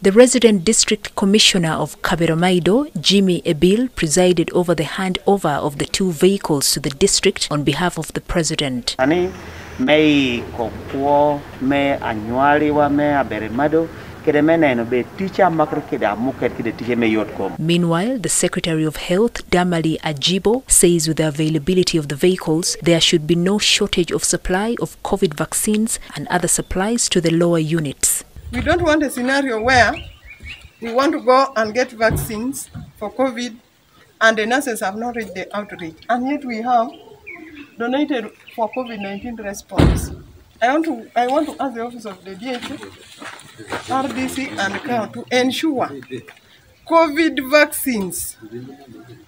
The resident district commissioner of Kaberomaido, Jimmy Ebil, presided over the handover of the two vehicles to the district on behalf of the president. Meanwhile, the Secretary of Health, Damali Ajibo, says with the availability of the vehicles, there should be no shortage of supply of COVID vaccines and other supplies to the lower units. We don't want a scenario where we want to go and get vaccines for COVID and the nurses have not reached the outreach, and yet we have donated for COVID-19 response. I want to ask the office of the DHA, RDC and CAO to ensure COVID vaccines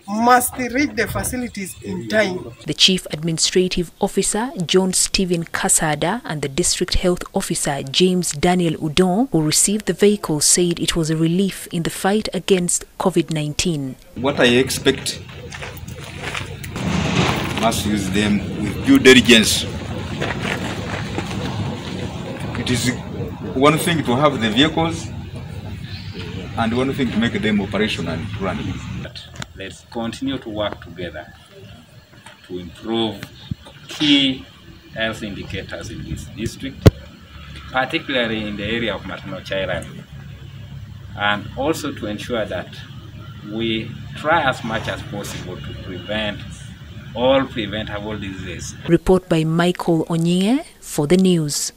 must reach the facilities in time. The Chief Administrative Officer, John Stephen Cassada, and the District Health Officer, James Daniel Udon, who received the vehicle, said it was a relief in the fight against COVID-19. What I expect, must use them with due diligence. It is one thing to have the vehicles and one thing to make them operational and running. Let's continue to work together to improve key health indicators in this district, particularly in the area of maternal childhood, and also to ensure that we try as much as possible to prevent all preventable diseases. Report by Michael Onyene for the news.